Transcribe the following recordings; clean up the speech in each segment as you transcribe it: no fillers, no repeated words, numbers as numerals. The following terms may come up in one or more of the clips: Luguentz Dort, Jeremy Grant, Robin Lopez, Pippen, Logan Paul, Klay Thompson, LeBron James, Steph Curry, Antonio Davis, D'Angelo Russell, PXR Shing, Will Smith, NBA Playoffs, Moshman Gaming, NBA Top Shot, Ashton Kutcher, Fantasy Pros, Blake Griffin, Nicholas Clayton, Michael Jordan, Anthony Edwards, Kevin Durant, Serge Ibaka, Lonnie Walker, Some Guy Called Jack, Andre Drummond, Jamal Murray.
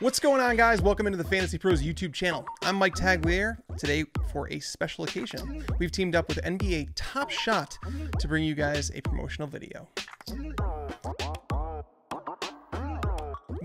What's going on, guys? Welcome into the Fantasy Pros YouTube channel. I'm Mike Tagliere. Today, for a special occasion, we've teamed up with NBA Top Shot to bring you guys a promotional video.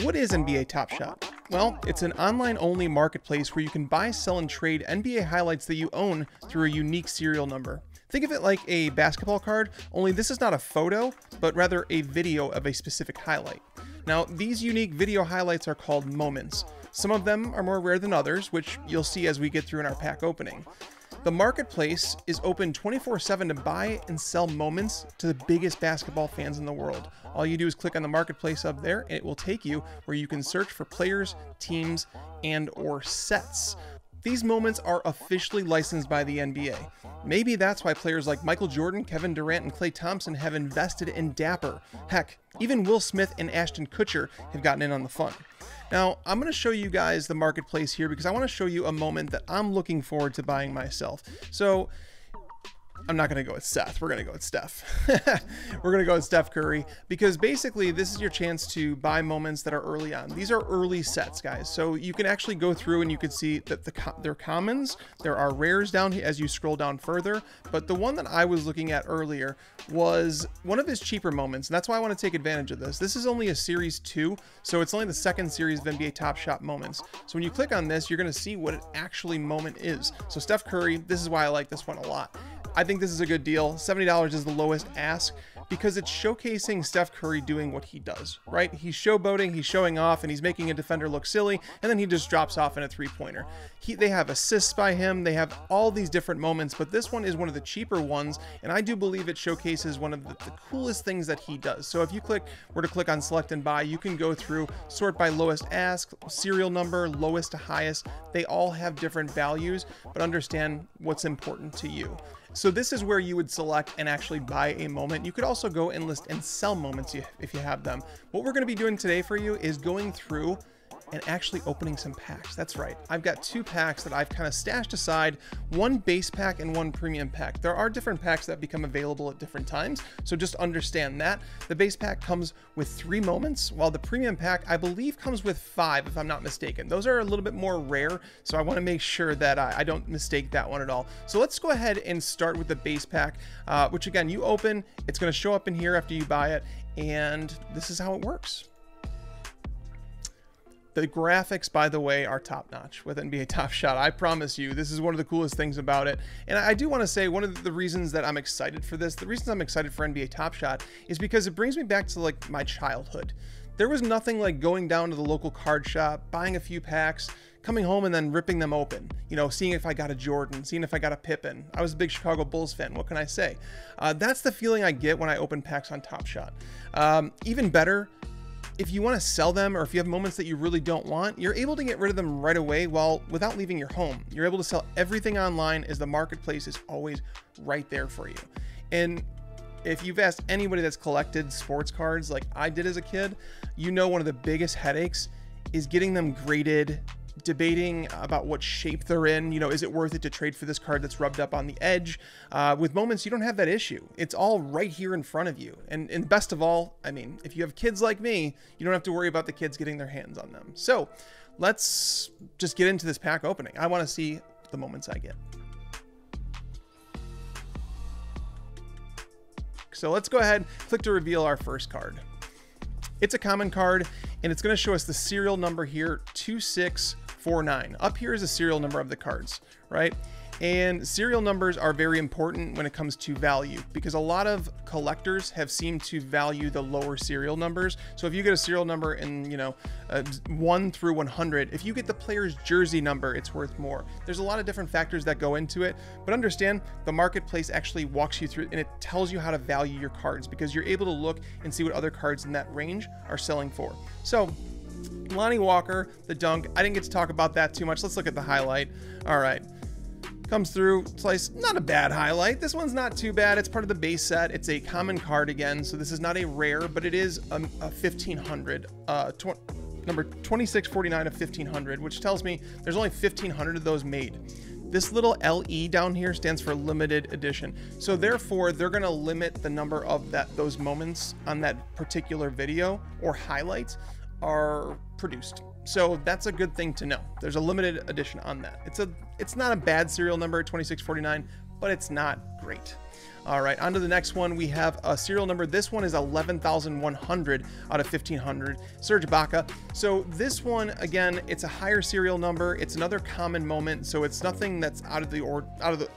What is NBA Top Shot? Well, it's an online-only marketplace where you can buy, sell, and trade NBA highlights that you own through a unique serial number. Think of it like a basketball card, only this is not a photo, but rather a video of a specific highlight. Now, these unique video highlights are called moments. Some of them are more rare than others, which you'll see as we get through in our pack opening. The marketplace is open 24/7 to buy and sell moments to the biggest basketball fans in the world. All you do is click on the marketplace up there, and it will take you where you can search for players, teams, and or sets. These moments are officially licensed by the NBA. Maybe that's why players like Michael Jordan, Kevin Durant, and Klay Thompson have invested in Dapper. Heck, even Will Smith and Ashton Kutcher have gotten in on the fun. Now, I'm going to show you guys the marketplace here because I want to show you a moment that I'm looking forward to buying myself. So I'm not going to go with Seth. We're going to go with Steph. We're going to go with Steph Curry because basically this is your chance to buy moments that are early on. These are early sets, guys. So you can actually go through and you can see that they're commons. There are rares down here as you scroll down further. But the one that I was looking at earlier was one of his cheaper moments. And that's why I want to take advantage of this. This is only a series 2. So it's only the second series of NBA Top Shot moments. So when you click on this, you're going to see what an actually moment is. So Steph Curry, this is why I like this one a lot. I think this is a good deal. $70 is the lowest ask because it's showcasing Steph Curry doing what he does, right? He's showboating, he's showing off, and he's making a defender look silly, and then he just drops off in a three-pointer. They have assists by him. They have all these different moments, but this one is one of the cheaper ones, and I do believe it showcases one of the coolest things that he does. So if you were to click on select and buy, you can go through, sort by lowest ask, serial number, lowest to highest. They all have different values, but understand what's important to you. So this is where you would select and actually buy a moment. You could also go and list and sell moments if you have them. What we're going to be doing today for you is going through and actually opening some packs. That's right. I've got 2 packs that I've kind of stashed aside, one base pack and one premium pack. There are different packs that become available at different times, so just understand that. The base pack comes with 3 moments, while the premium pack, I believe, comes with 5, if I'm not mistaken. Those are a little bit more rare, so I want to make sure that I don't mistake that one at all. So let's go ahead and start with the base pack, which again, you open, it's going to show up in here after you buy it, and this is how it works. The graphics, by the way, are top-notch with NBA Top Shot. I promise you, this is one of the coolest things about it. And I do want to say one of the reasons that I'm excited for this, the reasons I'm excited for NBA Top Shot is because it brings me back to like my childhood. There was nothing like going down to the local card shop, buying a few packs, coming home and then ripping them open, you know, seeing if I got a Jordan, seeing if I got a Pippen. I was a big Chicago Bulls fan, what can I say? That's the feeling I get when I open packs on Top Shot. Even better, if you want to sell them or if you have moments that you really don't want, you're able to get rid of them right away without leaving your home. You're able to sell everything online as the marketplace is always right there for you. And if you've asked anybody that's collected sports cards like I did as a kid, you know one of the biggest headaches is getting them graded, debating about what shape they're in. You know, is it worth it to trade for this card that's rubbed up on the edge? With moments, you don't have that issue. It's all right here in front of you. And best of all, I mean, if you have kids like me, you don't have to worry about the kids getting their hands on them. So let's just get into this pack opening. I want to see the moments I get. So let's go ahead, click to reveal our first card. It's a common card, and it's going to show us the serial number here, 2649. Up here is a serial number of the cards, right? And serial numbers are very important when it comes to value because a lot of collectors have seemed to value the lower serial numbers. So if you get a serial number in, you know, 1 through 100, if you get the player's jersey number, it's worth more. There's a lot of different factors that go into it, but understand the marketplace actually walks you through and it tells you how to value your cards because you're able to look and see what other cards in that range are selling for. So Lonnie Walker, the dunk, I didn't get to talk about that too much. Let's look at the highlight. All right. Comes through, slice, not a bad highlight. This one's not too bad. It's part of the base set. It's a common card again, so this is not a rare, but it is a 1500, number 2649 of 1500, which tells me there's only 1500 of those made. This little LE down here stands for limited edition. So therefore, they're gonna limit the number of those moments on that particular video or highlights are produced. So that's a good thing to know. There's a limited edition on that. It's not a bad serial number, 2649, but it's not great. All right, on to the next one. We have a serial number. This one is 11,100 out of 1,500, Serge Ibaka. So this one, again, it's a higher serial number. It's another common moment, so it's nothing that's out of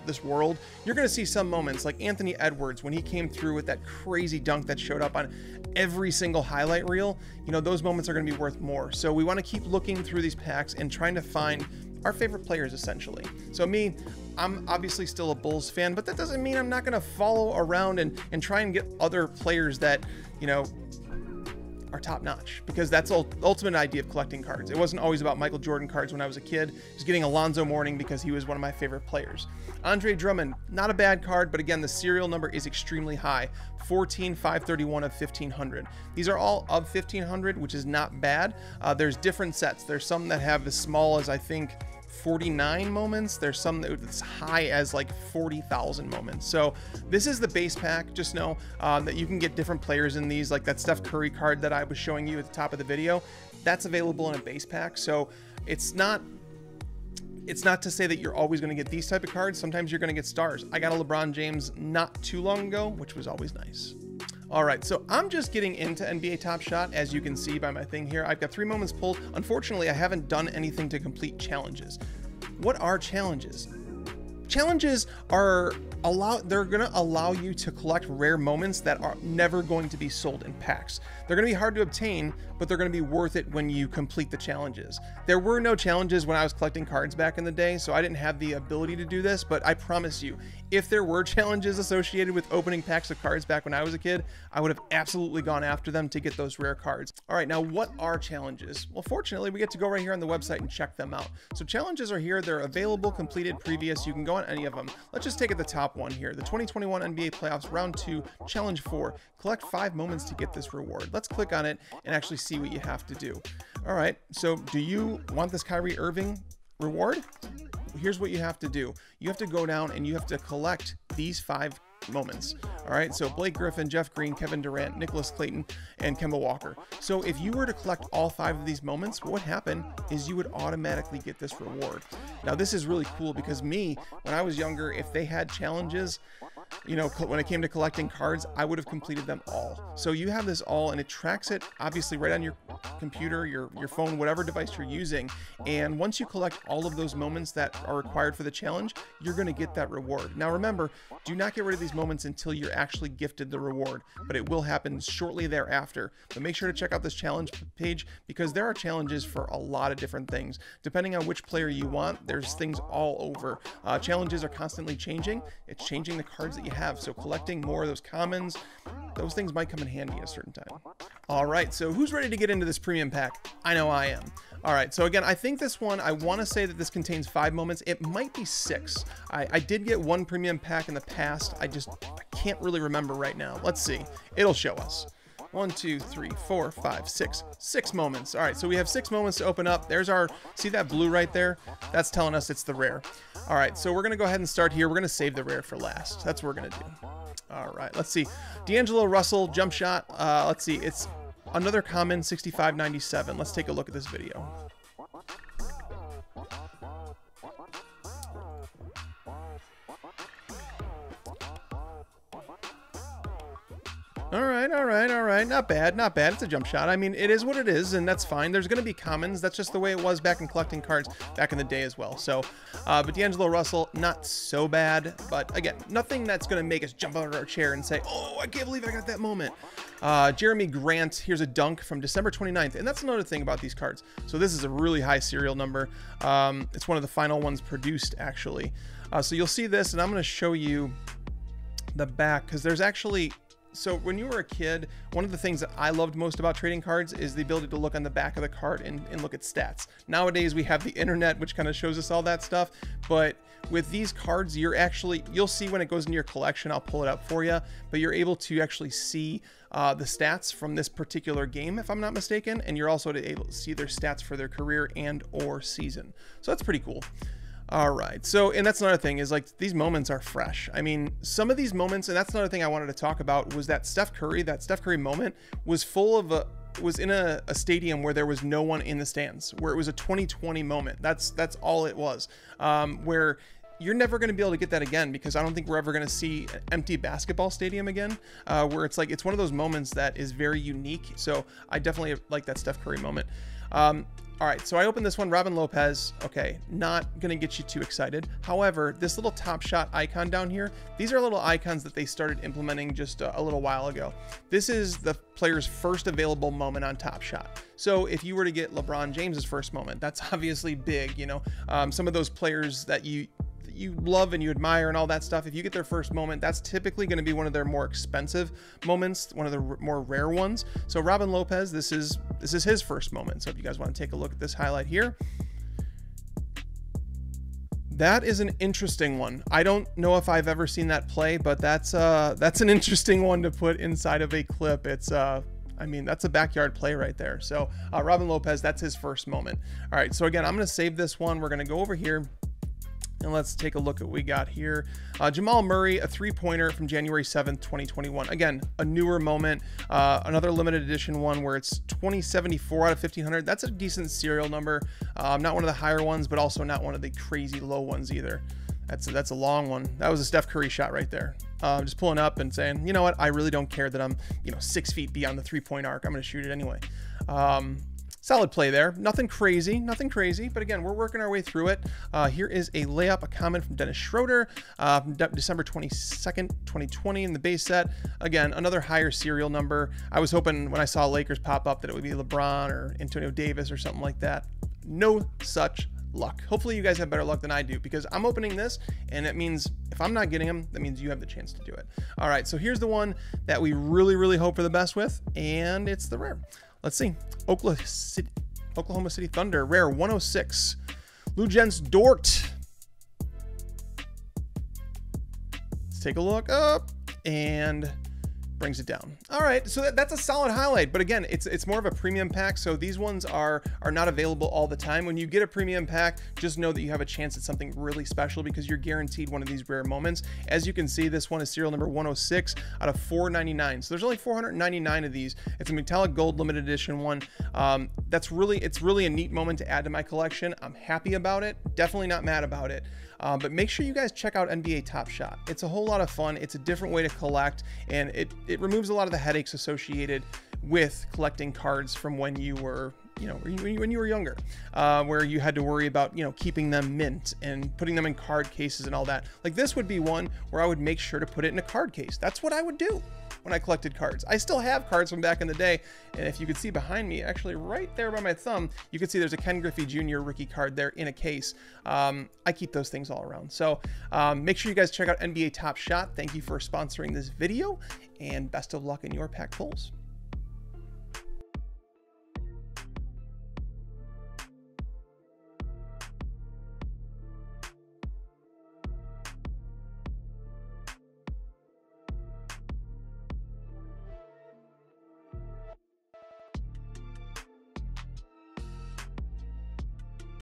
this world. You're going to see some moments like Anthony Edwards when he came through with that crazy dunk that showed up on every single highlight reel. You know, those moments are going to be worth more. So we want to keep looking through these packs and trying to find our favorite players, essentially. So me, I'm obviously still a Bulls fan, but that doesn't mean I'm not going to follow around and try and get other players that, you know, are top notch, because that's the ultimate idea of collecting cards. It wasn't always about Michael Jordan cards when I was a kid. I was getting Alonzo Mourning because he was one of my favorite players. Andre Drummond, not a bad card, but again, the serial number is extremely high, 14,531 of 1,500. These are all of 1,500, which is not bad. There's different sets. There's some that have as small as, I think, 49 moments. There's some that's high as like 40,000 moments. So this is the base pack. Just know that you can get different players in these, like that Steph Curry card that I was showing you at the top of the video. That's available in a base pack. So it's not to say that you're always going to get these type of cards. Sometimes you're going to get stars. I got a LeBron James not too long ago, which was always nice. All right, so I'm just getting into NBA Top Shot, as you can see by my thing here. I've got 3 moments pulled. Unfortunately, I haven't done anything to complete challenges. What are challenges? Challenges are they're going to allow you to collect rare moments that are never going to be sold in packs. They're going to be hard to obtain, but they're going to be worth it when you complete the challenges. There were no challenges when I was collecting cards back in the day, so I didn't have the ability to do this, but I promise you, if there were challenges associated with opening packs of cards back when I was a kid, I would have absolutely gone after them to get those rare cards. All right, now what are challenges? Well, fortunately, we get to go right here on the website and check them out. So challenges are here. They're available, completed, previous. You can go on any of them. Let's just take it the top one here, the 2021 NBA playoffs round 2 challenge 4, collect 5 moments to get this reward. Let's click on it and actually see what you have to do. All right, so do you want this Kyrie Irving reward? Here's what you have to do. You have to go down and you have to collect these 5 moments. All right, so Blake Griffin, Jeff Green, Kevin Durant, Nicholas Clayton, and Kemba Walker. So if you were to collect all 5 of these moments, what would happen is you would automatically get this reward. Now this is really cool because me, when I was younger, if they had challenges, you know, when it came to collecting cards, I would have completed them all. So you have this all and it tracks it obviously right on your computer, your phone, whatever device you're using. And once you collect all of those moments that are required for the challenge, you're going to get that reward. Now remember, do not get rid of these moments until you're actually gifted the reward, but it will happen shortly thereafter. But make sure to check out this challenge page because there are challenges for a lot of different things. Depending on which player you want, there's things all over. Challenges are constantly changing. It's changing the cards that you have, so collecting more of those commons, those things might come in handy at a certain time. All right, so who's ready to get into this premium pack? I know I am. All right, so again, I think this one, I want to say that this contains 5 moments. It might be 6. I did get one premium pack in the past. I can't really remember right now. Let's see, it'll show us. 1, 2, 3, 4, 5, 6 moments. All right, so we have 6 moments to open up. There's our, see that blue right there? That's telling us it's the rare. All right, so we're gonna go ahead and start here. We're gonna save the rare for last. That's what we're gonna do. All right, let's see. D'Angelo Russell, jump shot. Let's see, it's another common, 6597. Let's take a look at this video. All right. Not bad. It's a jump shot. I mean, it is what it is, and that's fine. There's going to be commons. That's just the way it was back in collecting cards back in the day as well. So, but D'Angelo Russell, not so bad. But again, nothing that's going to make us jump out of our chair and say, oh, I can't believe I got that moment. Jeremy Grant, here's a dunk from December 29th. And that's another thing about these cards. So this is a really high serial number. It's one of the final ones produced, actually. So you'll see this, and I'm going to show you the back because there's actually... So when you were a kid, one of the things that I loved most about trading cards is the ability to look on the back of the card and look at stats. Nowadays, we have the internet, which kind of shows us all that stuff. But with these cards, you'll see when it goes into your collection, I'll pull it up for you, but you're able to actually see the stats from this particular game, if I'm not mistaken. And you're also able to see their stats for their career and or season. So that's pretty cool. All right, so, and that's another thing is like these moments are fresh. I mean, some of these moments, and that's another thing I wanted to talk about was that Steph Curry moment was full of was in a stadium where there was no one in the stands, where it was a 2020 moment. That's all it was, where you're never going to be able to get that again, because I don't think we're ever going to see an empty basketball stadium again, where it's like, it's one of those moments that is very unique. So I definitely like that Steph Curry moment. All right, so I opened this one, Robin Lopez. Okay, not gonna get you too excited. However, this little Top Shot icon down here, these are little icons that they started implementing just a little while ago. This is the player's first available moment on Top Shot. So if you were to get LeBron James's first moment, that's obviously big, you know. Some of those players that you love and you admire and all that stuff, if you get their first moment, that's typically going to be one of their more expensive moments, one of the more rare ones. So Robin Lopez, this is his first moment. So if you guys want to take a look at this highlight here, that is an interesting one. I don't know if I've ever seen that play, but that's an interesting one to put inside of a clip. It's I mean, that's a backyard play right there. So Robin Lopez, that's his first moment. All right, so again, I'm going to save this one. We're going to go over here and let's take a look at what we got here. Jamal Murray, a three-pointer from January 7th, 2021. Again, a newer moment, another limited edition one where it's 2074 out of 1500. That's a decent serial number. Not one of the higher ones, but also not one of the crazy low ones either. That's a long one. That was a Steph Curry shot right there. Just pulling up and saying, you know what? I really don't care that I'm, you know, 6 feet beyond the three-point arc. I'm going to shoot it anyway. Solid play there. Nothing crazy. But again, we're working our way through it. Here is a layup, a comment from Dennis Schroeder, from December 22nd, 2020 in the base set. Again, another higher serial number. I was hoping when I saw Lakers pop up that it would be LeBron or Antonio Davis or something like that. No such luck. Hopefully you guys have better luck than I do, because I'm opening this and it means if I'm not getting them, that means you have the chance to do it. All right, so here's the one that we really, really hope for the best with, and it's the rare. Let's see. Oklahoma City Thunder, rare 106. Luguentz Dort. Let's take a look up and brings it down. All right, so that's a solid highlight, but again, it's more of a premium pack, so these ones are not available all the time. When you get a premium pack, just know that you have a chance at something really special, because you're guaranteed one of these rare moments. As you can see, this one is serial number 106 out of 499, so there's only 499 of these. It's a metallic gold limited edition one. It's really a neat moment to add to my collection. I'm happy about it, definitely not mad about it. But make sure you guys check out NBA Top Shot. It's a whole lot of fun. It's a different way to collect, and it removes a lot of the headaches associated with collecting cards from when you were, you know, when you were younger, where you had to worry about, you know, keeping them mint and putting them in card cases and all that. Like, this would be one where I would make sure to put it in a card case. That's what I would do when I collected cards. I still have cards from back in the day, and if you could see behind me, actually right there by my thumb, you can see there's a Ken Griffey Jr. rookie card there in a case. I keep those things all around. So make sure you guys check out NBA Top Shot. Thank you for sponsoring this video, and best of luck in your pack pulls.